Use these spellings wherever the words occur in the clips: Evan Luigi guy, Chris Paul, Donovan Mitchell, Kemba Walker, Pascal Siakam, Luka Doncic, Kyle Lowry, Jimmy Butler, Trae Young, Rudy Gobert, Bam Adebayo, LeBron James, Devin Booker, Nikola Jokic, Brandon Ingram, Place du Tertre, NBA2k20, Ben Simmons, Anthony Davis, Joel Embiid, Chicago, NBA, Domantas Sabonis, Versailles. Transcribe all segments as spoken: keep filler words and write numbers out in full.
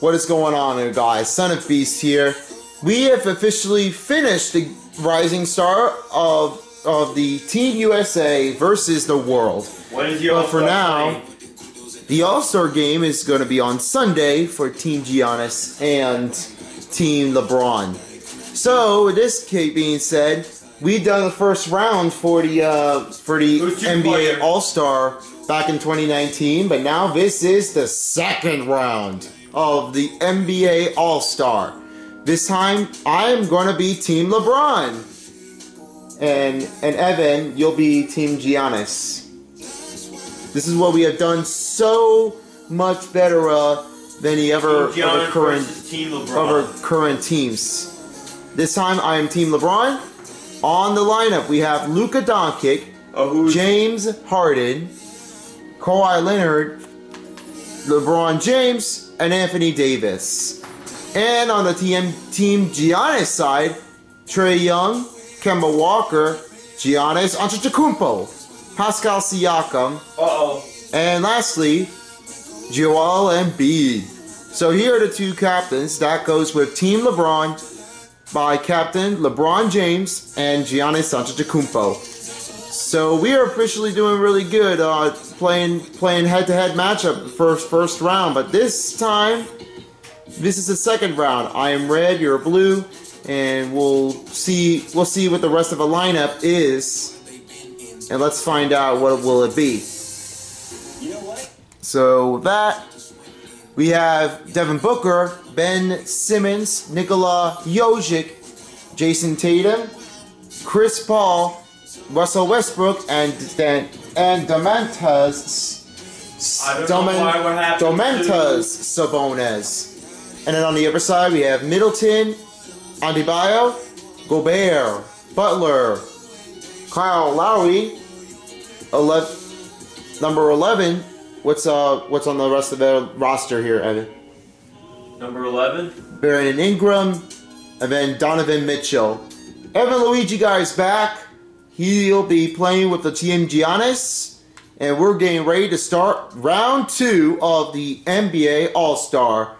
What is going on there, guys? Son of Beast here. We have officially finished the rising star of of the Team U S A versus the world. What is your but for now, game? The All-Star game is going to be on Sunday for Team Giannis and Team LeBron. So, with this being said, we've done the first round for the uh, for the N B A All-Star back in twenty nineteen, but now this is the second round of the N B A All-Star. This time, I'm going to be Team LeBron. And, and Evan, you'll be Team Giannis. This is what we have done so much better uh, than the ever, ever current, Team LeBron. Other current teams. This time, I am Team LeBron. On the lineup, we have Luka Doncic, oh, James Harden, Kawhi Leonard, LeBron James, and Anthony Davis. And on the team, team Giannis side, Trae Young, Kemba Walker, Giannis Antetokounmpo, Pascal Siakam, uh-oh, and lastly, Joel Embiid. So here are the two captains. That goes with Team LeBron by Captain LeBron James and Giannis Antetokounmpo. So we are officially doing really good uh, playing playing head-to-head matchup first first round. But this time, this is the second round. I am red, you're blue, and we'll see we'll see what the rest of the lineup is, and let's find out what will it be. So with that, we have Devin Booker, Ben Simmons, Nikola Jokic, Jason Tatum, Chris Paul, Russell Westbrook, and and, and Domantas Domantas, Domantas Sabonis. And then on the other side, we have Middleton, Adebayo, Gobert, Butler, Kyle Lowry, eleven, number eleven. What's uh what's on the rest of the roster here, Evan? Number eleven. Brandon Ingram, and then Donovan Mitchell. Evan Luigi guy is back. He'll be playing with the Team Giannis, and we're getting ready to start round two of the N B A All Star.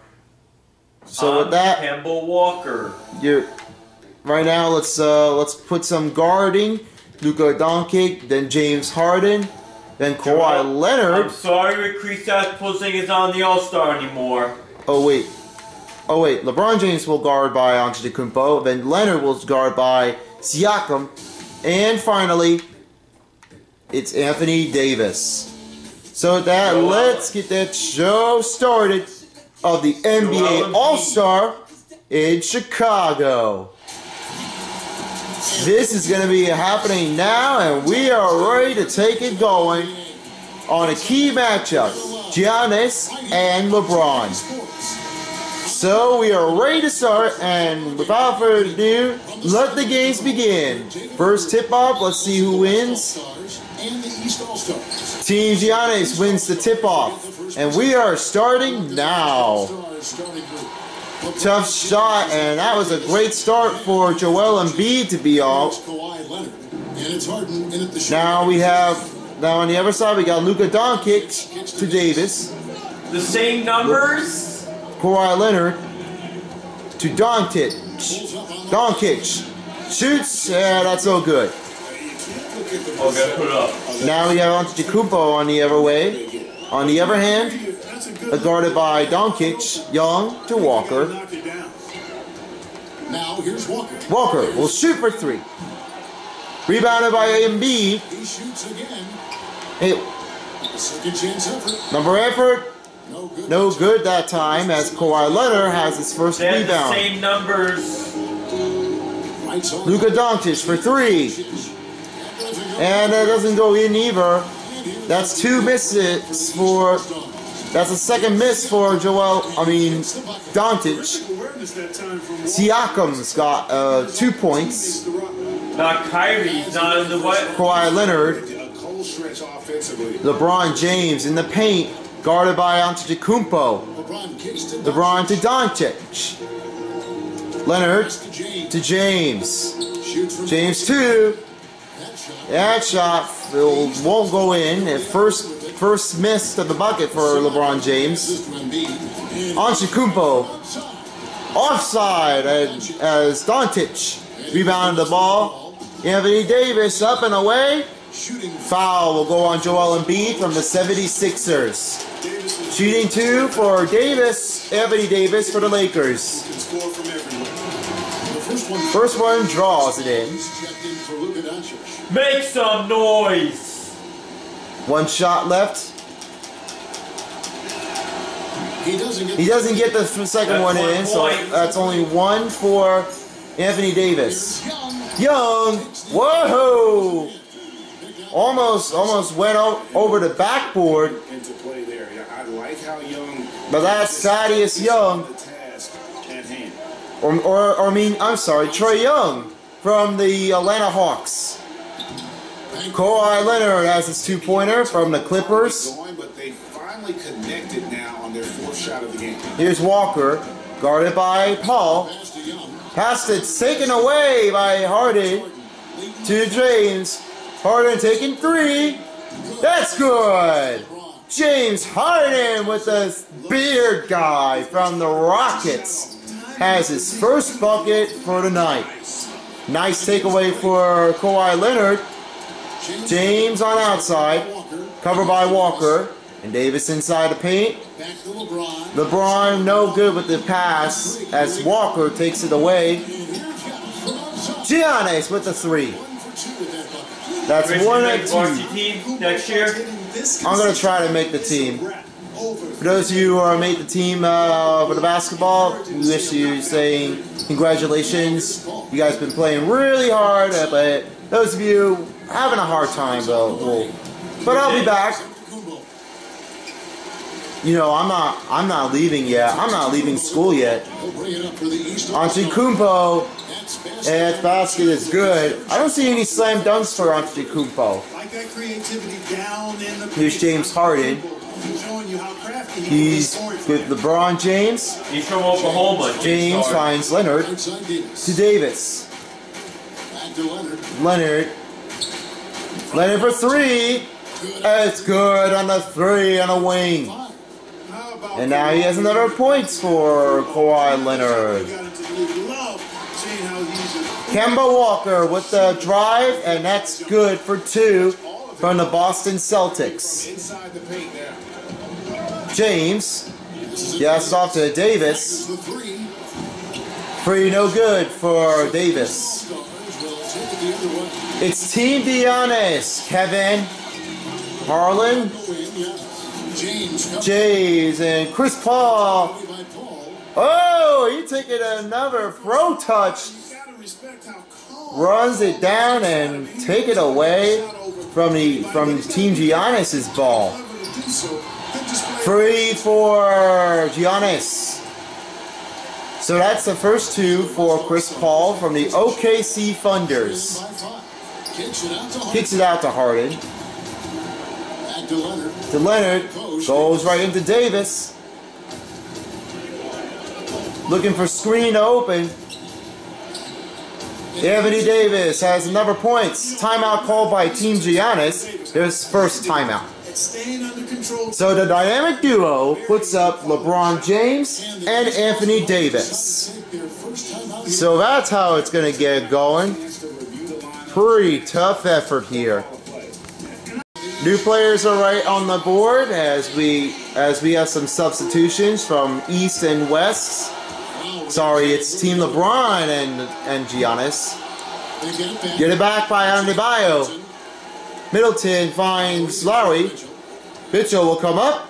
So I'm with that, Kemba Walker. You're right now. Let's uh let's put some guarding. Luka Doncic, then James Harden. Then Kawhi Joel, Leonard. I'm sorry, Kristaps Porzingis on the All-Star anymore. Oh wait, oh wait. LeBron James will guard by Antetokounmpo. Then Leonard will guard by Siakam, and finally, it's Anthony Davis. So with that, Joel, let's get that show started of the N B A All-Star in Chicago. This is going to be happening now, and we are ready to take it going on a key matchup, Giannis and LeBron. So we are ready to start, and without further ado, let the games begin. First tip-off, let's see who wins. Team Giannis wins the tip-off, and we are starting now. Tough shot, and that was a great start for Joel Embiid to be off. Now we have, now on the other side, we got Luka Doncic to Davis. The same numbers. Kawhi Leonard to Doncic. Doncic shoots, yeah, that's so good. Okay, put it up. Now we have Antetokounmpo on the other way. On the other hand, guarded by Doncic, Young to Walker. Now here's Walker. Walker will shoot for three. Rebounded by Embiid. He shoots again. Hey. Number effort. No good. No good that time, as Kawhi Leonard has his first they rebound. The same numbers. Luka Doncic for three, and that doesn't go in either. That's two misses for. That's a second miss for Joel, I mean, Doncic. Siakam's got uh, two points. Not Kyrie's not in the way. Kawhi Leonard. LeBron James in the paint, guarded by Antetokounmpo. LeBron to Doncic. Leonard to James. James two. That shot will, won't go in at first. First miss to the bucket for LeBron James. Antetokounmpo offside as Doncic rebounded the ball. Anthony Davis up and away. Foul will go on Joel Embiid from the seventy-sixers. Shooting two for Davis, Anthony Davis for the Lakers. First one draws it in. Make some noise! One shot left. He doesn't get the second one in, so that's only one for Anthony Davis. Young, whoa! Almost, almost went over the backboard. But that's Thaddeus Young. Or, or, or I mean, I'm sorry, Trae Young from the Atlanta Hawks. Kawhi Leonard has his two-pointer from the Clippers. Here's Walker, guarded by Paul. Pass is taken away by Harden to James. Harden taking three. That's good. James Harden with the beard guy from the Rockets has his first bucket for the night. Nice takeaway for Kawhi Leonard. James on outside, covered by Walker, and Davis inside the paint. LeBron no good with the pass as Walker takes it away. Giannis with the three. That's one at two. Next year, I'm going to try to make the team. For those of you who are made the team uh, for the basketball, we wish you saying congratulations. You guys have been playing really hard, but those of you having a hard time, though, well, but I'll be back. You know, I'm not, I'm not leaving yet. I'm not leaving school yet. Antetokounmpo, and that basket is good. I don't see any slam dunks for Antetokounmpo. Here's James Harden. He's with LeBron James. He's from Oklahoma. James finds Leonard to Davis. Leonard. Leonard for three. It's good on the three on a wing. And now he has another points for Kawhi Leonard. Kemba Walker with the drive, and that's good for two from the Boston Celtics. James, yes, off to Davis. Three no good for Davis. It's Team Giannis, Kevin, Harlan, James, and Chris Paul. Oh, he took it another pro touch. Runs it down and take it away from the from Team Giannis's ball. Three for Giannis. So that's the first two for Chris Paul from the O K C Thunders. Kicks it out to Harden. To Leonard, goes right into Davis. Looking for screen to open. Anthony Davis has another points. Timeout called by Team Giannis. There's first timeout. So the dynamic duo puts up LeBron James and Anthony Davis. So that's how it's going to get going. Pretty tough effort here. New players are right on the board as we as we have some substitutions from East and West. Sorry, it's Team LeBron and and Giannis. Get it back by Adebayo. Middleton finds Lowry. Mitchell will come up.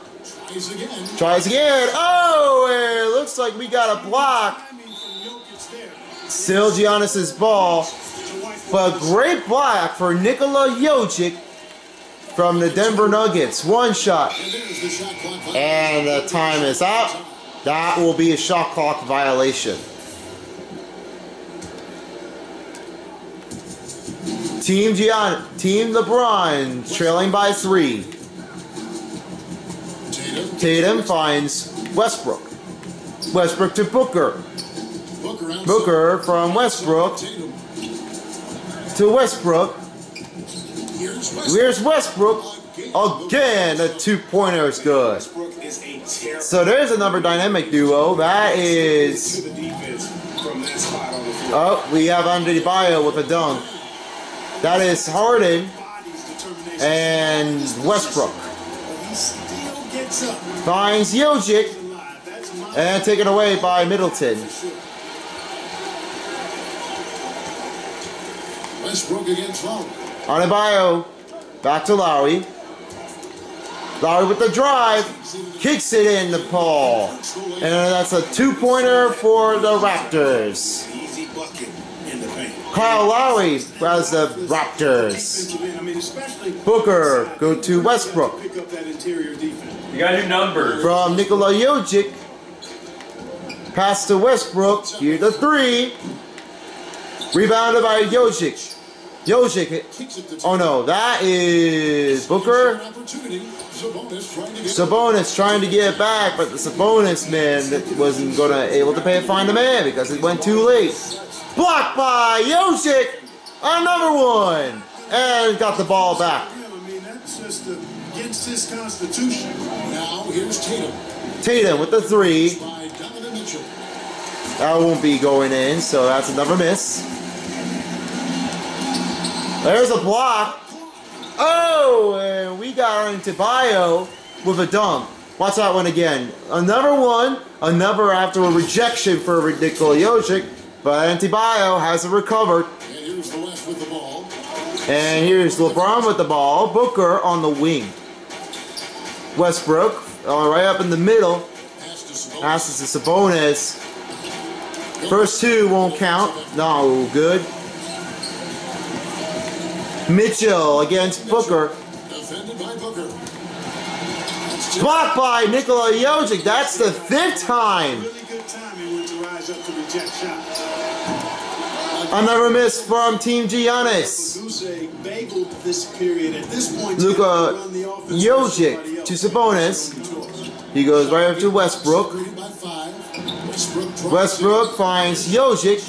Tries again. Oh, it looks like we got a block. Still Giannis's ball, but great block for Nikola Jokic from the Denver Nuggets. One shot. And the time is up. That will be a shot clock violation. Team Gian, Team LeBron trailing by three. Tatum finds Westbrook. Westbrook to Booker. Booker from Westbrook to Westbrook. Here's Westbrook again. A two-pointer is good. is a terrible. So there's another dynamic duo. That is. Oh, we have Adebayo with a dunk. That is Harden and Westbrook. Finds Jokic and taken away by Middleton. Westbrook against Lowry. Adebayo back to Lowry. Lowry with the drive, kicks it in to Paul, and that's a two-pointer for the Raptors. Kyle Lowry as the Raptors. Booker go to Westbrook. You got your number. From Nikola Jokic, pass to Westbrook. Here the three. Rebounded by Jokic. Jokic. Oh no, that is Booker. Sabonis trying to get it back, but the Sabonis man wasn't gonna able to pay, find the man because it went too late. Blocked by Jokic, another one, and got the ball back. Tatum with the three. That won't be going in, so that's another miss. There's a block. Oh, and we got Adebayo with a dunk. Watch that one again. Another one. Another after a rejection for Nikola Jokic. But Adebayo hasn't recovered. And here's the West with the ball. And here's LeBron with the ball. Booker on the wing. Westbrook uh, right up in the middle. Passes to Sabonis. First two won't count. No good. Mitchell against Booker. Defended by Booker. Blocked by Nikola Jokic. That's the fifth time. Another miss from Team Giannis. Luka Jokic to Sabonis. He goes right up to Westbrook. Westbrook finds Jokic.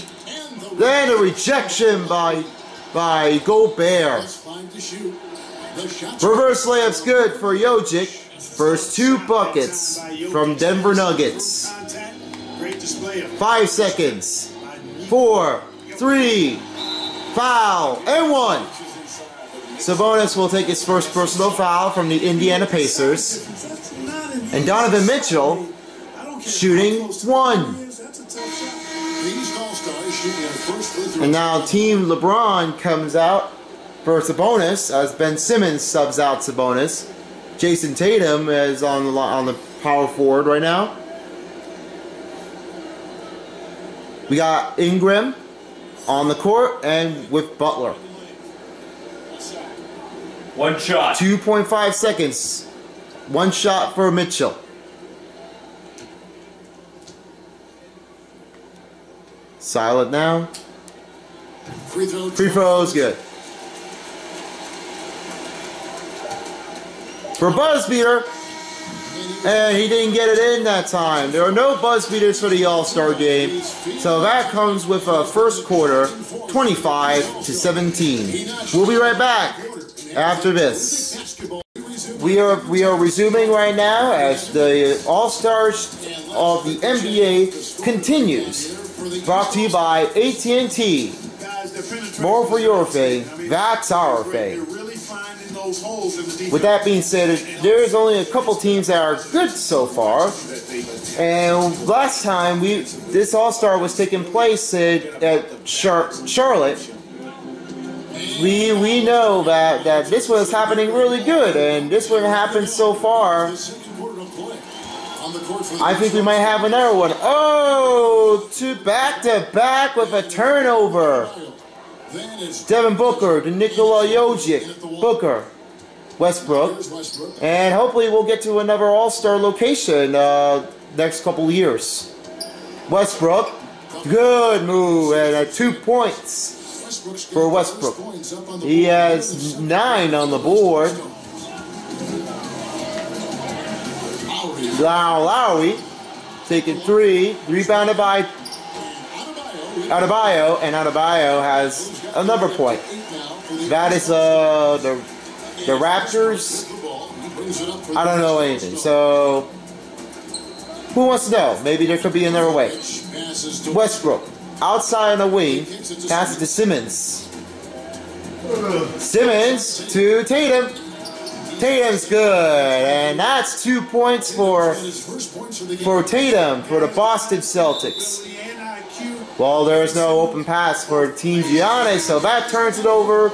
Then a rejection by by Gobert. Reverse layup's good for Jokic. First two buckets from Denver Nuggets. Five seconds. Four, three, foul, and one. Sabonis will take his first personal foul from the Indiana Pacers. And Donovan Mitchell shooting one. And now Team LeBron comes out for Sabonis as Ben Simmons subs out Sabonis. Jason Tatum is on the on the power forward right now. We got Ingram on the court and with Butler. One shot. two point five seconds. One shot for Mitchell. Silent now. Free throw. Free throw is good. For buzz beater. And he didn't get it in that time. There are no buzz beaters for the All-Star game. So that comes with a first quarter, twenty-five to seventeen. We'll be right back after this. We are we are resuming right now as the All-Stars of the N B A continues. Brought to you by A T and T. More for your thing, that's our thing. With that being said, there's only a couple teams that are good so far. And last time, we this All-Star was taking place at, at Char Charlotte. We we know that, that this one is happening really good, and this one happened so far. I think we might have another one. Oh, two back to back with a turnover. Devin Booker to Nikola Jokic. Booker, Westbrook, and hopefully we'll get to another All-Star location uh, next couple years. Westbrook, good move and uh, two points for Westbrook. He has nine on the board. Now Lowry taking three, rebounded by Adebayo, and Adebayo has another point. That is uh, the the Raptors. I don't know anything. So Who wants to know? Maybe there could be another way. Westbrook, outside on the wing, passes to Simmons. Simmons to Tatum. Tatum's good, and that's two points for for Tatum for the Boston Celtics. Well, there's no open pass for Team Giannis, so that turns it over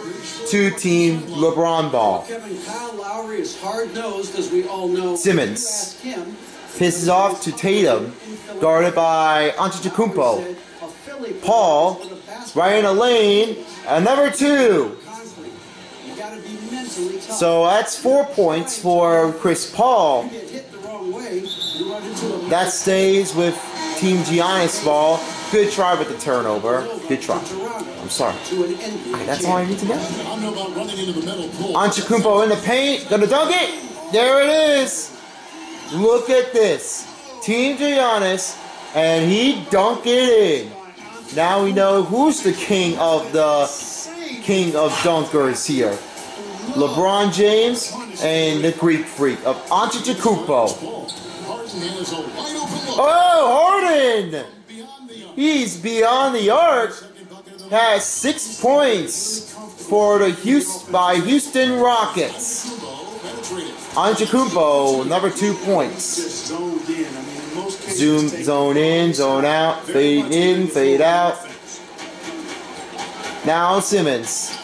to Team LeBron ball. Kevin, Kyle Lowry is hard-nosed, as we all know. Simmons pisses off to Tatum, guarded by Antetokounmpo. Paul, right in the lane, and number two. So that's four points for Chris Paul. That stays with Team Giannis ball. Good try with the turnover. Good try. I'm sorry. That's all I need to know. Antetokounmpo in the paint. Gonna dunk it. There it is. Look at this. Team Giannis. And he dunked it in. Now we know who's the king of the king of dunkers here. LeBron James and the Greek freak of Antetokounmpo. Oh, Harden! He's beyond the arc. Has six points for the Houston by Houston Rockets. Antetokounmpo, number two points. Zoom, zone in, zone out, fade in, fade out. Now Simmons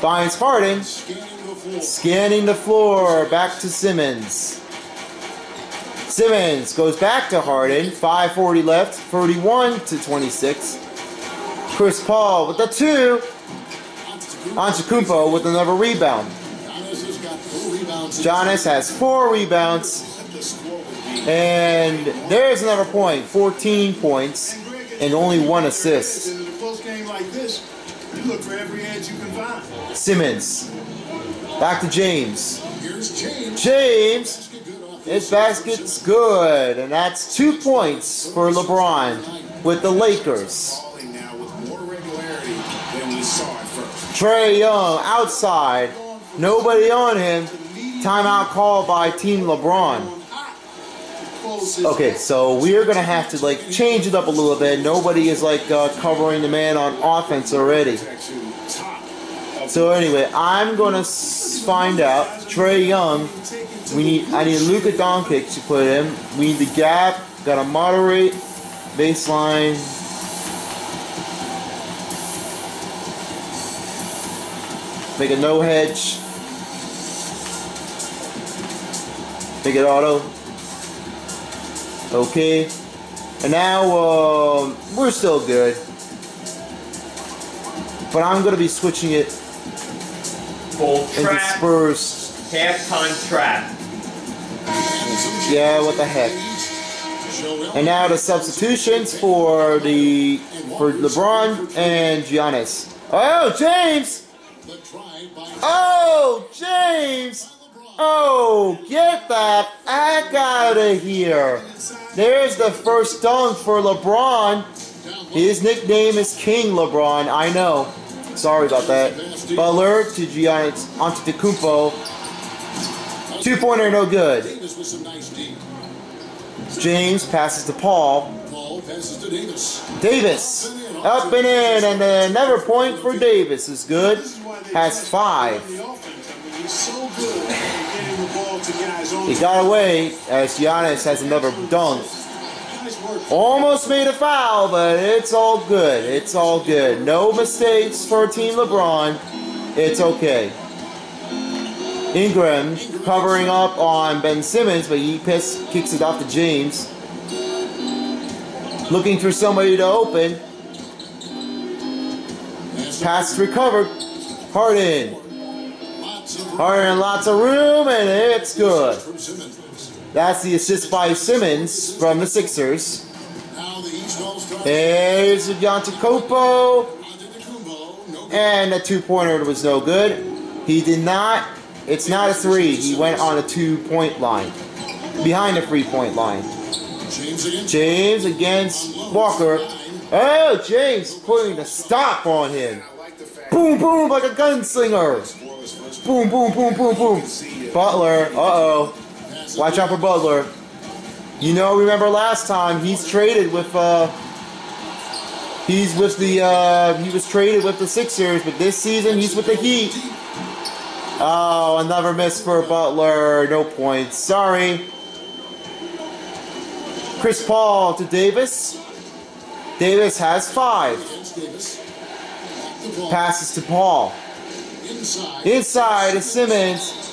finds Harden, scanning the floor, back to Simmons. Simmons goes back to Harden, five forty left, thirty-one to twenty-six. Chris Paul with the two. Antetokounmpo with another rebound. Giannis has four rebounds. And there's another point, fourteen points and only one assist. Simmons, back to James. James. His basket's good, and that's two points for LeBron with the Lakers. Trae Young outside, nobody on him. Timeout called by Team LeBron. Okay, so we're gonna have to like change it up a little bit. Nobody is like uh, covering the man on offense already. So anyway, I'm gonna find out Trae Young. We need. I need Luka Doncic to put in. We need the gap. Gotta moderate baseline. Make a no hedge. Make it auto. Okay. And now um, we're still good, but I'm gonna be switching it into Spurs. Halftime trap. Yeah, what the heck. And now the substitutions for the for LeBron and Giannis. Oh, James! Oh, James! Oh, get that heck out of here! There's the first dunk for LeBron. His nickname is King LeBron, I know. Sorry about that. Butler to Giannis, Antetokounmpo. Two-pointer, no good. James passes to Paul. Davis, up and in, and another point for Davis is good. Has five. He got away as Giannis has another dunk. Almost made a foul, but it's all good. It's all good. No mistakes for Team LeBron. It's okay. Ingram covering up on Ben Simmons, but he piss, kicks it off to James. Looking for somebody to open. Pass recovered. Harden. Harden, lots of room, and it's good. That's the assist by Simmons from the Sixers. There's Antetokounmpo, and the two-pointer was no good. He did not. It's not a three. He went on a two-point line. Behind the three-point line. James against Walker. Oh, James putting a stop on him. Boom, boom, like a gunslinger. Boom, boom, boom, boom, boom. Butler, uh-oh. Watch out for Butler. You know, remember last time he's traded with uh, he's with the uh, he was traded with the Sixers, but this season he's with the Heat. Oh, another miss for Butler. No points. Sorry. Chris Paul to Davis. Davis has five. Passes to Paul. Inside to Simmons.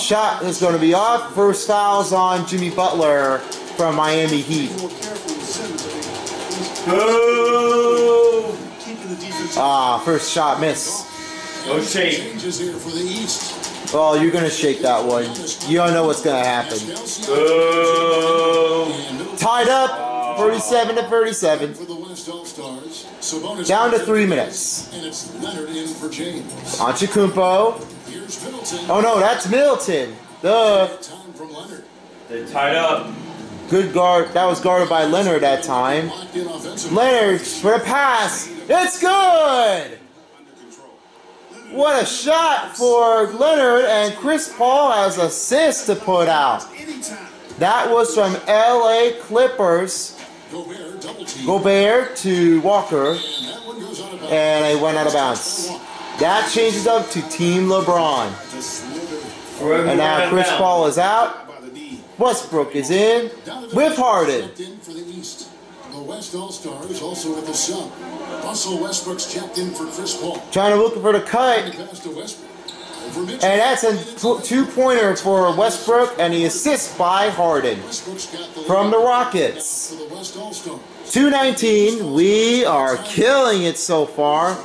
Shot is going to be off. First foul's on Jimmy Butler from Miami Heat. Oh. Ah, first shot miss. No shake. Oh, you're going to shake that one. You don't know what's going to happen. Oh. Tied up, thirty-seven to thirty-seven. Down to three minutes. Antetokounmpo. Oh no, that's Middleton. Duh. They tied up. Good guard. That was guarded by Leonard that time. Leonard for the pass. It's good. What a shot for Leonard, and Chris Paul has an assist to put out. That was from L A Clippers. Gobert to Walker, and they went out of bounds. That changes up to Team LeBron. And now Chris Paul is out. Westbrook is in with Harden. Russell Westbrook's checked in for Chris Paul. Trying to look for the cut. And that's a two-pointer for Westbrook, and he assists by Harden from the Rockets. two nineteen. We are killing it so far.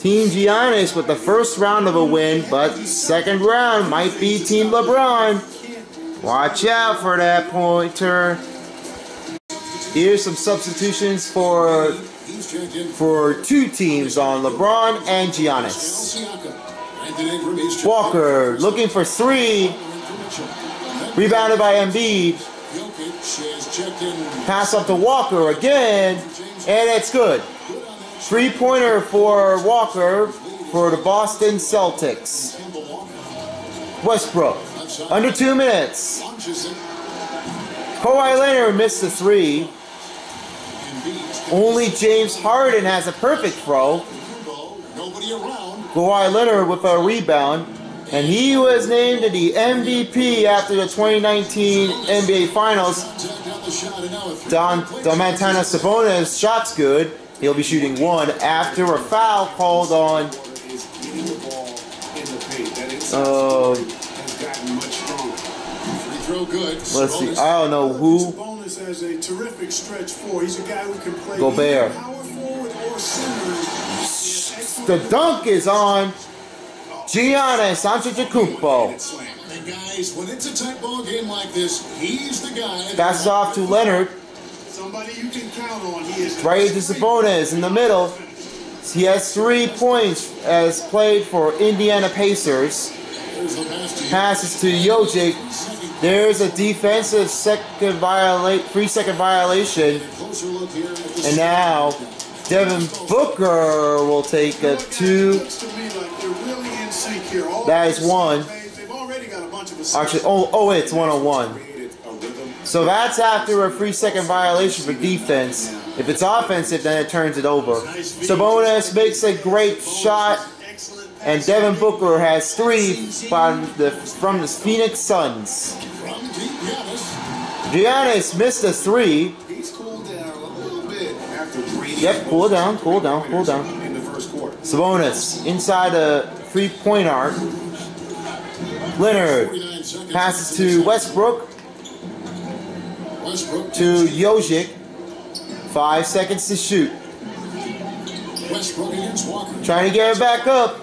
Team Giannis with the first round of a win, but second round might be Team LeBron. Watch out for that pointer. Here's some substitutions for, for two teams on LeBron and Giannis. Walker looking for three. Rebounded by Embiid. Pass up to Walker again, and it's good. Three-pointer for Walker for the Boston Celtics. Westbrook, under two minutes. Kawhi Leonard missed the three. Only James Harden has a perfect throw. Kawhi Leonard with a rebound. And he was named the M V P after the twenty nineteen N B A Finals. Domantas Sabonis' shot's good. He'll be shooting one after a foul called on. Uh, let's see. I don't know who. Gobert. The dunk is on Giannis Antetokounmpo. Passes off to Leonard. Somebody you can count on. He is right to Sabonis in the middle. He has three points as played for Indiana Pacers. Passes to Jokic. There's a defensive second viola- three second violation. And now Devin Booker will take a two. That is one. Actually, oh, oh wait, it's one on one. So that's after a three-second violation for defense. If it's offensive, then it turns it over. Sabonis makes a great shot, and Devin Booker has three from the from the Phoenix Suns. Giannis missed a three. Yep, cool down, cool down, cool down. Sabonis inside the three-point arc. Leonard passes to Westbrook. To Jokic, five seconds to shoot. Trying to get it back up.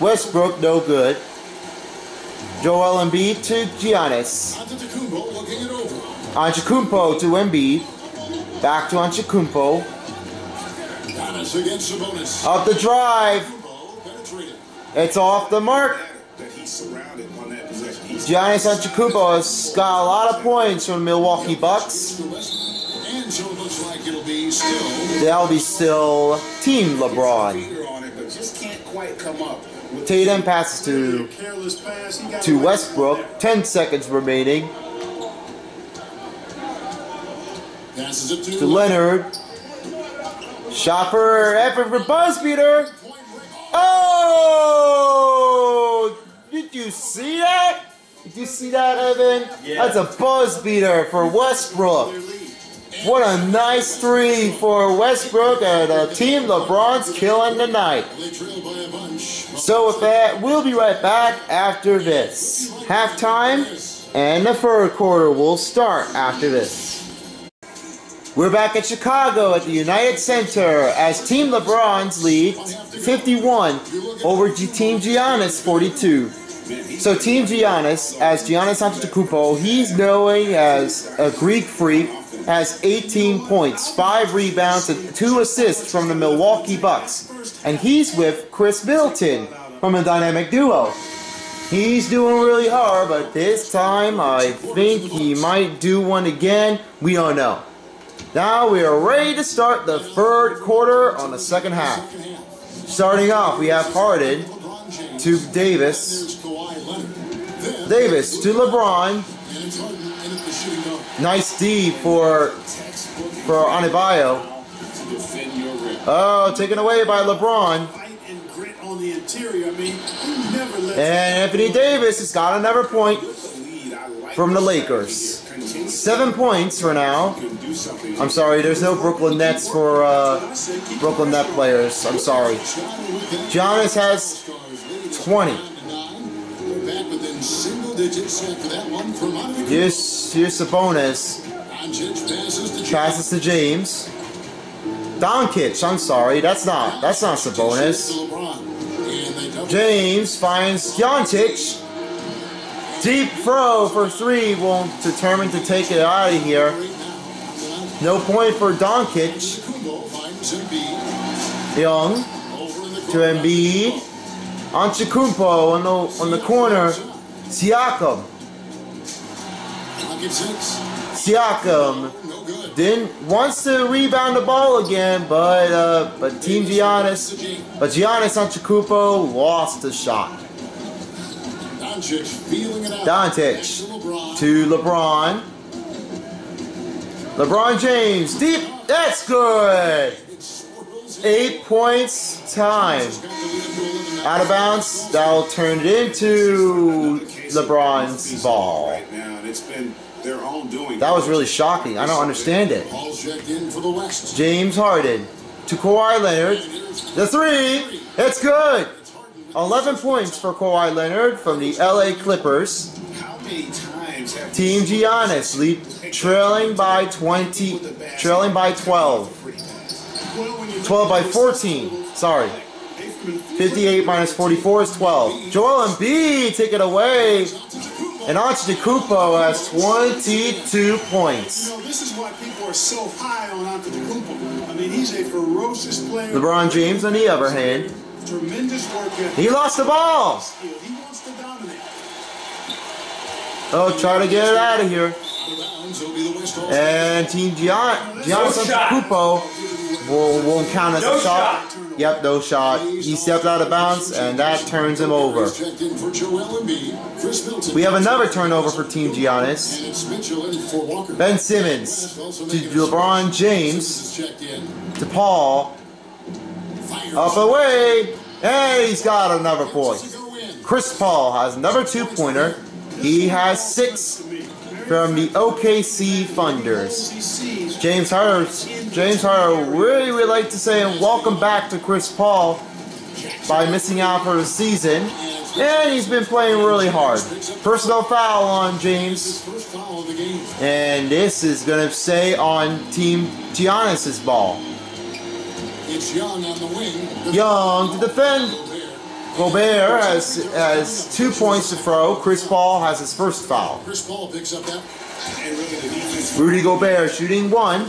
Westbrook, no good. Joel Embiid to Giannis. Antetokounmpo to Embiid. Back to Antetokounmpo. Up the drive. It's off the mark. Giannis Antetokounmpo has got a lot of points from the Milwaukee Bucks. That'll be still Team LeBron. Tatum passes to to Westbrook. Ten seconds remaining. Passes it to, to Leonard. Shopper, effort for buzz beater. Oh! Did you see that? Did you see that, Evan? Yeah. That's a buzz beater for Westbrook. What a nice three for Westbrook, and uh, Team LeBron's killing the night. So with that, we'll be right back after this. Halftime and the third quarter will start after this. We're back at Chicago at the United Center as Team LeBron's lead fifty-one over Team Giannis forty-two. So Team Giannis, as Giannis Antetokounmpo, he's known as a Greek freak, has eighteen points, five rebounds, and two assists from the Milwaukee Bucks. And he's with Khris Middleton from a dynamic duo. He's doing really hard, but this time I think he might do one again. We don't know. Now we are ready to start the third quarter on the second half. Starting off, we have Harden to Davis. Davis to LeBron. Nice D for, for Adebayo. Oh, taken away by LeBron. And Anthony Davis has got another point from the Lakers. Seven points for now. I'm sorry, there's no Brooklyn Nets for uh, Brooklyn Net players. I'm sorry. Giannis has twenty. Here's, here's Sabonis. Passes to James. Doncic, I'm sorry. That's not, that's not Sabonis. James finds Doncic. Deep throw for three, will determine to take it out of here. No point for Doncic. Young to Embiid. Antetokounmpo on the, on the corner. Siakam. Siakam didn't, wants to rebound the ball again, but uh, but Team Giannis, but Giannis Antetokounmpo lost the shot. Doncic to LeBron. LeBron James, deep, that's good. Eight points, time. Out of bounds, that'll turn it into LeBron's ball. That was really shocking, I don't understand it. James Harden to Kawhi Leonard. The three, it's good. eleven points for Kawhi Leonard from the L A Clippers. Team Giannis lead, trailing by twenty, trailing by twelve. twelve by fourteen, sorry. fifty-eight minus forty-four is twelve. Joel Embiid take it away. And Antetokounmpo has twenty-two points. You know, this is why people are so high on Antetokounmpo. I mean, he's a ferocious player. LeBron James, on the other hand, tremendous work. He lost the ball. He wants to dominate. Oh, try to get it out of here. And Team Gian Giannis Antetokounmpo will won't count as no a shot. shot. Yep, no shot. He stepped out of bounds, and that turns him over. We have another turnover for Team Giannis. Ben Simmons to LeBron James to Paul. Up away, and he's got another point. Chris Paul has another two-pointer. He has six from the O K C Thunders. James Harden, James Harden really would like to say welcome back to Chris Paul by missing out for the season, and he's been playing really hard. Personal foul on James, and this is going to stay on Team Giannis's ball. It's Young on the wing. Young to defend. Gobert has, has two points to throw. Chris Paul has his first foul. Chris Paul picks up that. Rudy Gobert shooting one.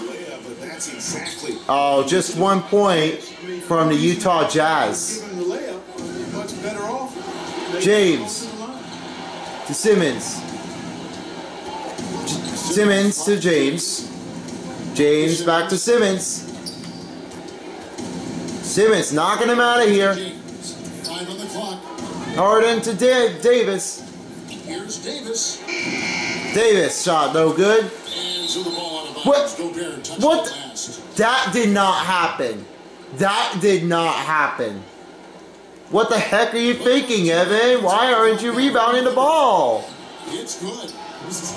Oh, just one point from the Utah Jazz. James to Simmons. Simmons to James. James back to Simmons. Simmons knocking him out of here. Harden to da Davis. Davis shot no good. What? What? That did not happen. That did not happen. What the heck are you thinking, Evan? Why aren't you rebounding the ball? It's good.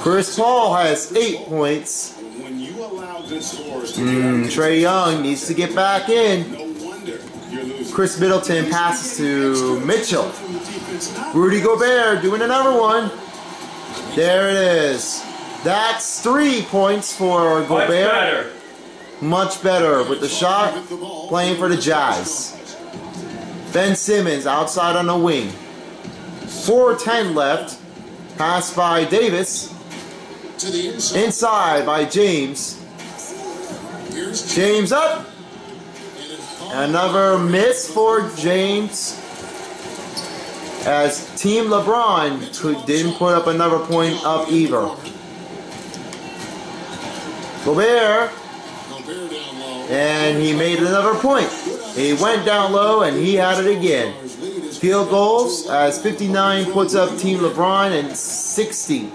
Chris Paul has eight points. When you allow this force to mm, Trae Young needs to get back in. No wonder you're losing. Khris Middleton passes to Mitchell. Rudy Gobert doing another one. There it is. That's three points for Gobert. Much better. Much better with the shot, playing for the Jazz. Ben Simmons outside on the wing. four ten left. Pass by Davis. Inside by James. James up. Another miss for James. As Team LeBron who didn't put up another point up either. Gobert. And he made another point. He went down low and he had it again. Field goals as fifty-nine puts up Team LeBron and sixty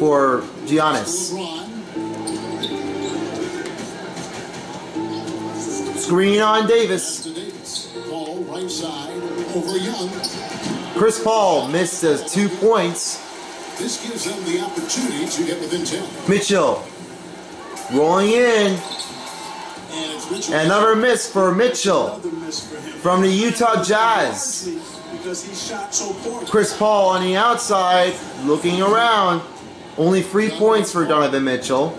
for Giannis. Screen on Davis. Chris Paul missed his two points. This gives them the opportunity to get within ten. Mitchell rolling in. Another miss for Mitchell from the Utah Jazz. Chris Paul on the outside, looking around. Only three points for Donovan Mitchell.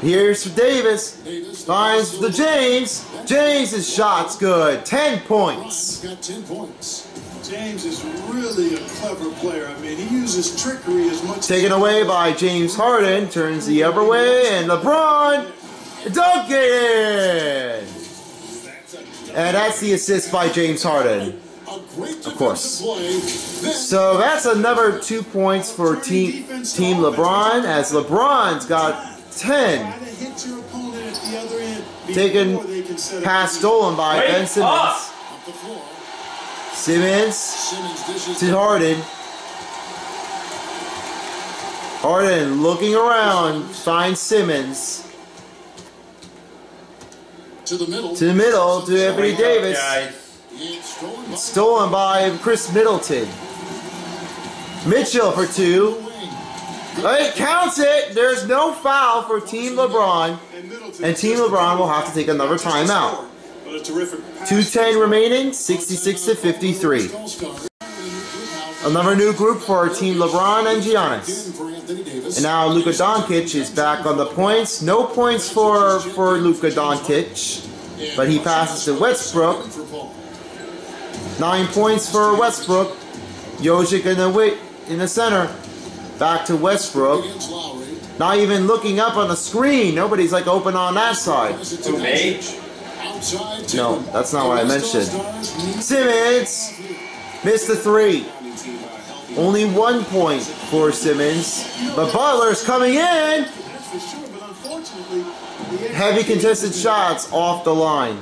Here's Davis. Finds the James. James' shot's good. Ten points. James is really a clever player. I mean, he uses trickery as much. Taken away by James Harden. Turns the other way, and LeBron. Duncan! And that's the assist by James Harden, of course. So that's another two points for Team Team LeBron, as LeBron's got ten. Taken pass stolen by Ben Simmons. Simmons to Harden. Harden looking around, finds Simmons. To the middle, to the middle, to Anthony Davis. It's stolen by Khris Middleton. Mitchell for two. It counts it. There's no foul for Team LeBron. And Team LeBron will have to take another timeout. two ten remaining, sixty-six to fifty-three. Another new group for Team LeBron and Giannis. And now Luka Doncic is back on the points. No points for, for Luka Doncic. But he passes to Westbrook. Nine points for Westbrook. Jokic in the, in the center. Back to Westbrook. Not even looking up on the screen. Nobody's like open on that side. No, that's not what I mentioned. Simmons missed the three. Only one point for Simmons, but Butler's coming in. Heavy contested shots off the line.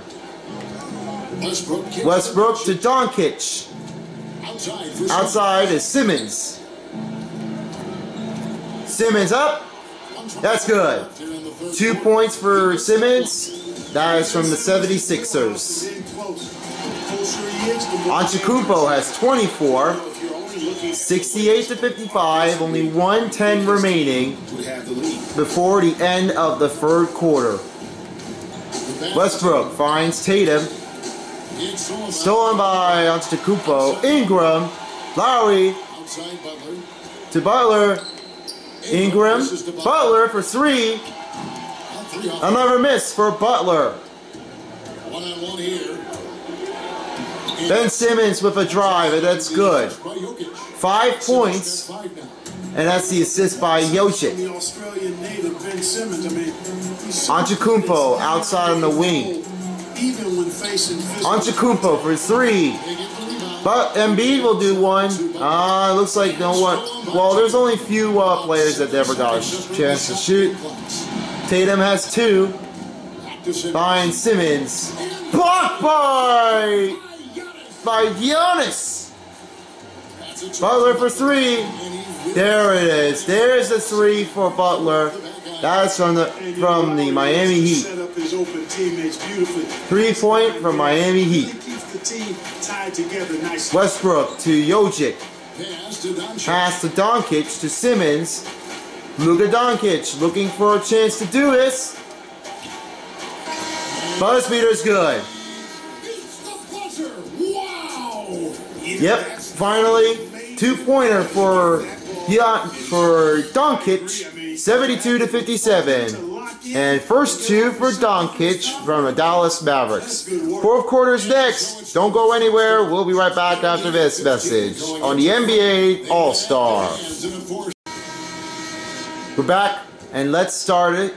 Westbrook to Doncic. Outside is Simmons. Simmons up. That's good. Two points for Simmons. That is from the seventy-sixers. Antetokounmpo has twenty-four. sixty-eight to fifty-five, only one ten remaining before the end of the third quarter. Westbrook finds Tatum. Stolen by Antetokounmpo. Ingram. Lowry. To Butler. Ingram. Butler for three. Another miss for Butler. Ben Simmons with a drive, and that's good. Five points, and that's the assist by Jokic. Antetokounmpo outside on the wing. Antetokounmpo for three. But Embiid will do one. Ah, uh, looks like no one. Well, there's only a few uh, players that never got a chance to shoot. Tatum has two. Finds Simmons. Blocked by by Giannis. Butler for three. There it is. There's the three for Butler. That's from the from the Miami Heat. Three point from Miami Heat. Westbrook to Jokic. Pass to Doncic to Simmons. Luka Doncic looking for a chance to do this. Buzz beater's good. Yep, finally, two-pointer for yeah, for Doncic, seventy-two to fifty-seven, and first two for Doncic from the Dallas Mavericks. Fourth quarter's next. Don't go anywhere. We'll be right back after this message on the N B A All-Star. We're back, and let's start it.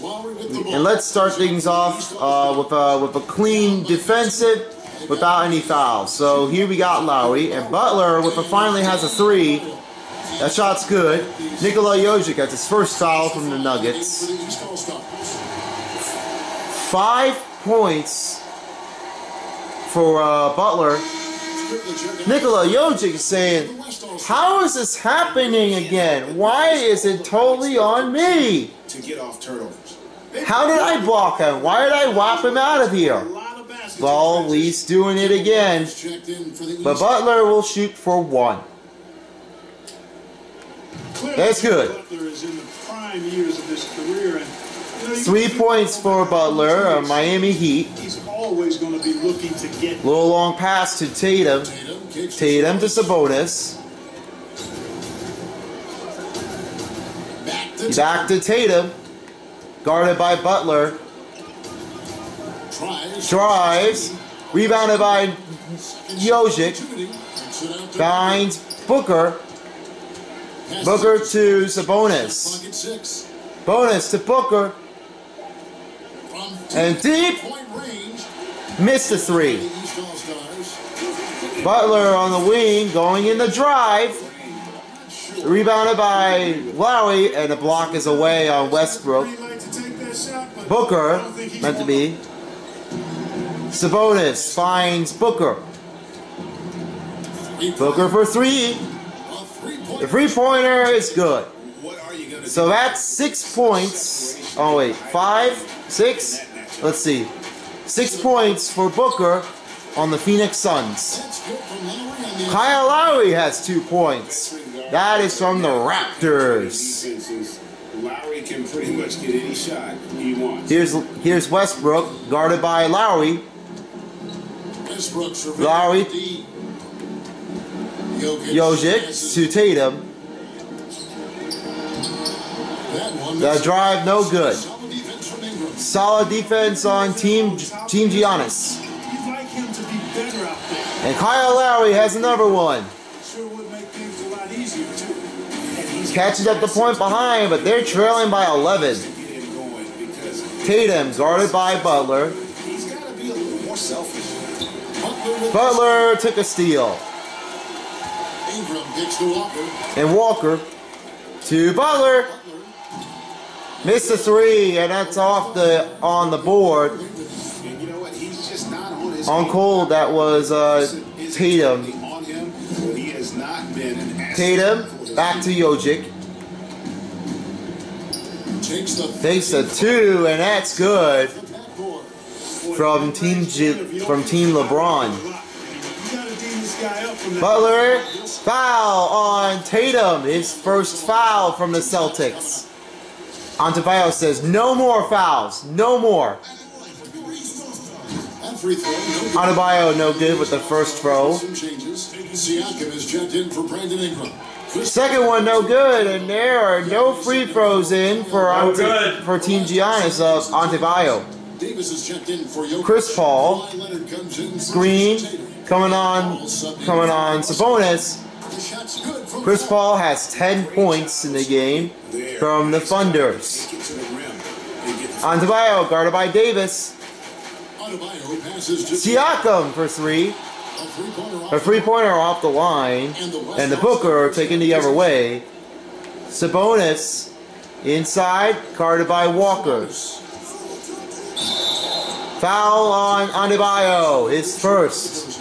And let's start things off uh, with a, with a clean defensive. Without any fouls. So here we got Lowry and Butler with a finally has a three. That shot's good. Nikola Jokic gets his first foul from the Nuggets. Five points for uh, Butler. Nikola Jokic is saying, how is this happening again? Why is it totally on me? How did I block him? Why did I whop him out of here? Well, Lee's doing it again, but Butler will shoot for one. That's good. Three points for Butler, uh, Miami Heat. Little long pass to Tatum. Tatum to Sabonis. Back to Tatum, guarded by Butler. Drives, rebounded by Jokic, finds Booker, Booker to Sabonis, Bonus to Booker, and deep, missed the three. Butler on the wing, going in the drive, rebounded by Lowry, and the block is away on Westbrook. Booker, meant to be. Sabonis finds Booker. Booker for three. The three-pointer is good. So that's six points. Oh, wait. Five? Six? Let's see. Six points for Booker on the Phoenix Suns. Kyle Lowry has two points. That is from the Raptors. Lowry can pretty much get any shot he wants. Here's, here's Westbrook, guarded by Lowry. Lowry, Jokic to Tatum. The drive, no good. Solid defense on Team Team Giannis. And Kyle Lowry has another one. Catches up the point behind, but they're trailing by eleven. Tatum guarded by Butler. Butler took a steal. And Walker to Butler. Missed the three, and that's off the on the board. On cold, that was uh, Tatum. Tatum back to Jokic. Takes a two, and that's good. From Team G from Team LeBron. Butler foul on Tatum. His first foul from the Celtics. Adebayo says no more fouls, no more. Adebayo no good with the first throw. Second one no good, and there are no free throws in for Ante, for Team Giannis of Adebayo. Chris Paul, screen, coming on, coming on Sabonis. Chris Paul has ten points in the game from the Thunders. Adebayo, guarded by Davis. Siakam for three. A three-pointer off the line, and the Booker taking the other way. Sabonis inside, guarded by Walker. Foul on Adebayo, his first.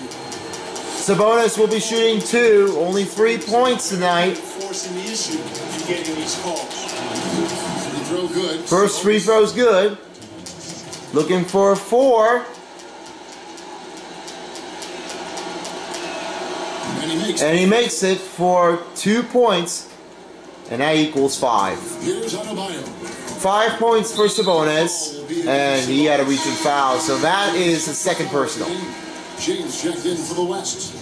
Sabonis will be shooting two, only three points tonight. real good. First free throw's good. Looking for a four. And he makes, and he makes it for two points. And that equals five. Here's Adebayo. Five points for Sabonis. And he had a reaching foul. So that is the second personal. James checked in for the West.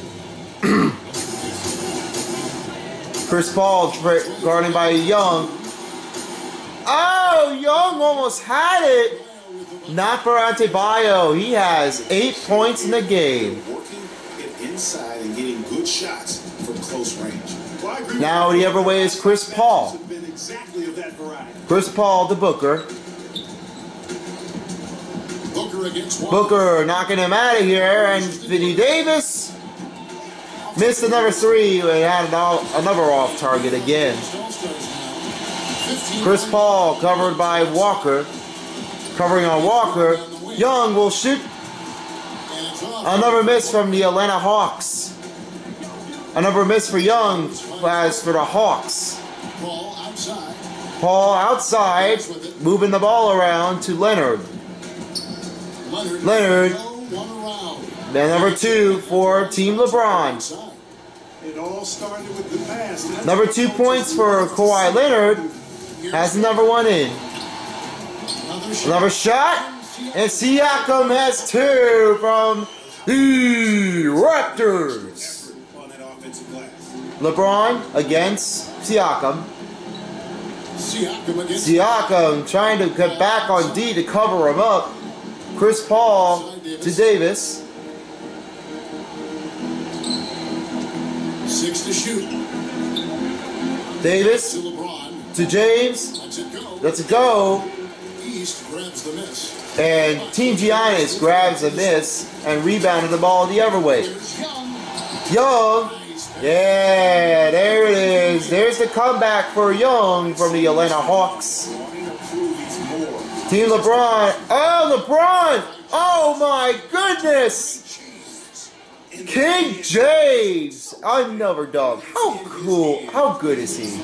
Chris Paul guarded by Young. Oh, Young almost had it. Not for Adebayo. He has eight points in the game. Inside and getting good shots from close range. Now the other way is Chris Paul. Chris Paul to Booker. Booker knocking him out of here, and Vinny Davis missed another three and had another off target again. Chris Paul covered by Walker, covering on Walker. Young will shoot. Another miss from the Atlanta Hawks. Another miss for Young as for the Hawks. Paul outside, moving the ball around to Leonard. Leonard, then number two for Team LeBron. Number two points for Kawhi Leonard. Has number one in. Another shot. And Siakam has two from the Raptors. LeBron against Siakam. Siakam trying to get back on D to cover him up. Chris Paul to Davis. Six to shoot. Davis to James. Let's go. Grabs the miss. And Team Giannis grabs a miss and rebounded the ball the other way. Young. Yeah, there it is. There's the comeback for Young from the Atlanta Hawks. Team LeBron. Oh, LeBron. Oh, my goodness. King James. Another dog. How cool. How good is he?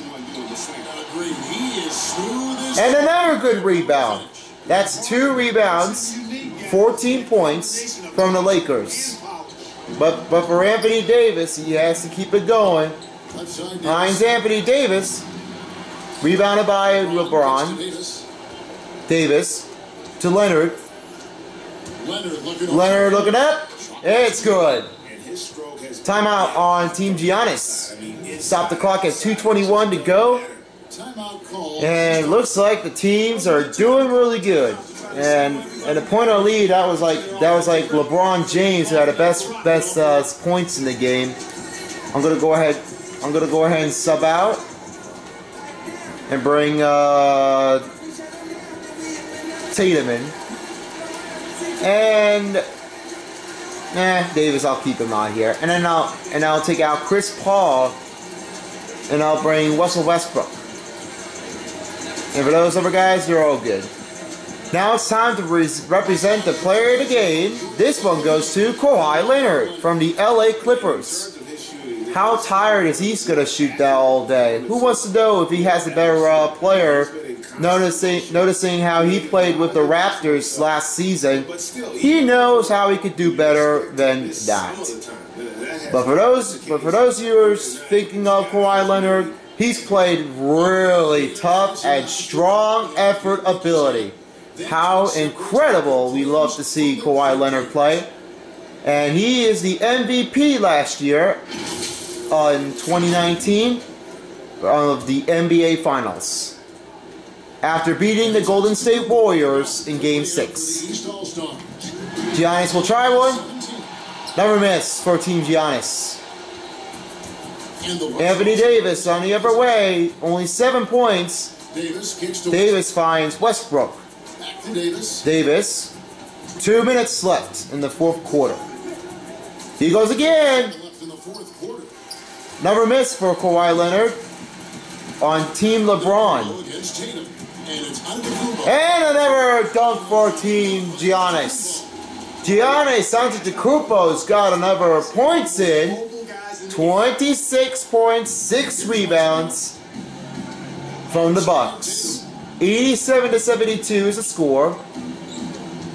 And another good rebound. That's two rebounds, fourteen points from the Lakers. But but for Anthony Davis, he has to keep it going. Finds Anthony Davis, rebounded by LeBron. Davis to Leonard. Leonard looking up. It's good. Timeout on Team Giannis. Stop the clock at two twenty-one to go. And it looks like the teams are doing really good. And at the point of lead, that was like that was like LeBron James who had the best best uh, points in the game. I'm gonna go ahead. I'm gonna go ahead and sub out and bring uh, Tatum in. And eh, Davis, I'll keep him on here. And then I'll and I'll take out Chris Paul. And I'll bring Russell Westbrook. And for those other guys, they're all good. Now it's time to re represent the player of the game. This one goes to Kawhi Leonard from the L A Clippers. How tired is he going to shoot that all day? Who wants to know if he has a better uh, player? Noticing, noticing how he played with the Raptors last season, he knows how he could do better than that. But for those, but for those viewers thinking of Kawhi Leonard, he's played really tough and strong effort ability. How incredible we love to see Kawhi Leonard play. And he is the M V P last year uh, in twenty nineteen of the N B A Finals. After beating the Golden State Warriors in Game six. Giannis will try one. Never miss for Team Giannis. Anthony Davis on the other way, only seven points. Davis finds Westbrook. Davis, two minutes left in the fourth quarter. He goes again. Another miss for Kawhi Leonard on Team LeBron. And another dunk for Team Giannis. Giannis Antetokounmpo's got another points in. twenty-six points, six rebounds from the Bucks. eighty-seven to seventy-two is the score.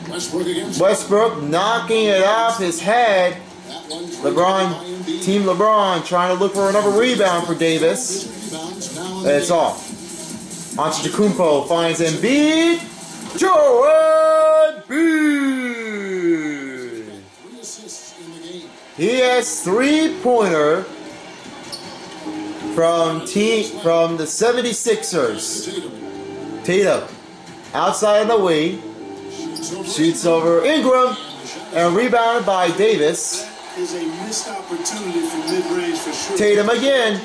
Westbrook, Westbrook knocking it off his head. LeBron, Team LeBron trying to look for another rebound for Davis. It's off. Antetokounmpo finds Embiid. Joel Embiid! He has three-pointer from team from the seventy-sixers. Tatum outside in the wing, shoots over Ingram, and rebounded by Davis. Tatum again,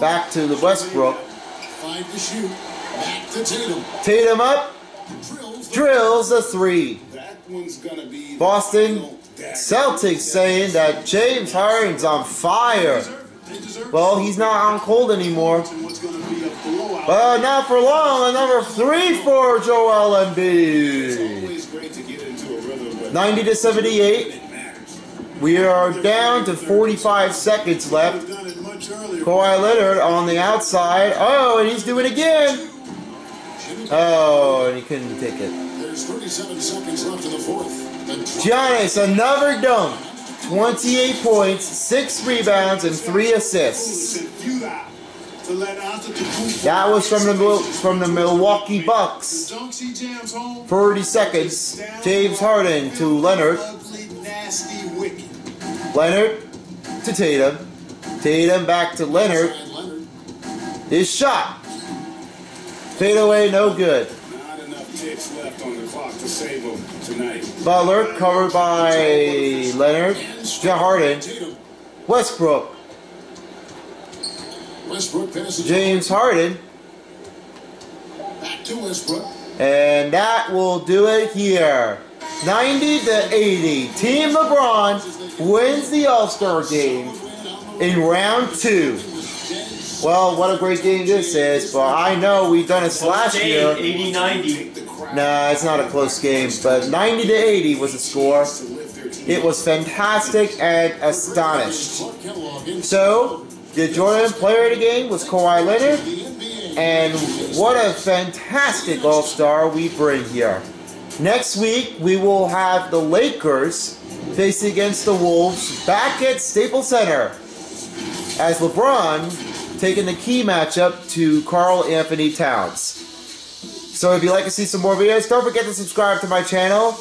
back to the Westbrook. Tatum up. Drills a three. That one's gonna be Boston Celtics saying that James Harden's on fire. They deserve, they deserve well, he's not on cold anymore. Well, uh, not for long. Another three for Joel Embiid. ninety to seventy-eight. We are down to forty-five seconds left. Kawhi Leonard on the outside. Oh, and he's doing it again. Oh, and he couldn't take it. There's thirty-seven seconds left in the fourth. Giannis, another dunk. twenty-eight points, six rebounds, and three assists. That was from the from the Milwaukee Bucks. thirty seconds. James Harden to Leonard. Leonard to Tatum. Tatum back to Leonard. His shot. Fade away, no good. Not enough ticks left on the clock to save him tonight. Butler covered by Leonard. John Harden. Westbrook. Westbrook passes James Harden. Back to Westbrook. And that will do it here. ninety to eighty. Team LeBron wins the All-Star game in round two. Well, what a great game this is, but I know we've done this last year. eighty ninety. Nah, it's not a close game, but ninety to eighty was the score. It was fantastic and astonished. So, the Jordan player of the game was Kawhi Leonard, and what a fantastic All-Star we bring here. Next week, we will have the Lakers facing against the Wolves back at Staples Center, as LeBron taking the key matchup to Karl Anthony Towns. So if you'd like to see some more videos, don't forget to subscribe to my channel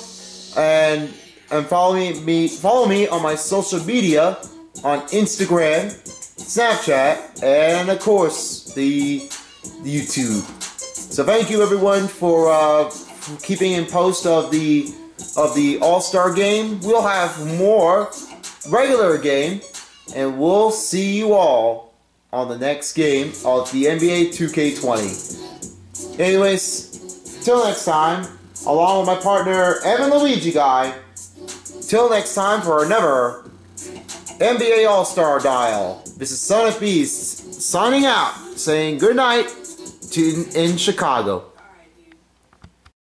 and and follow me follow me on my social media on Instagram, Snapchat, and of course the YouTube. So thank you everyone for uh, keeping in post of the of the All-Star game. We'll have more regular game, and we'll see you all on the next game of the N B A two K twenty. Anyways, till next time, along with my partner Evan Luigi guy, till next time for another N B A All-Star Dial. This is Son of Beast signing out, saying good night to in Chicago.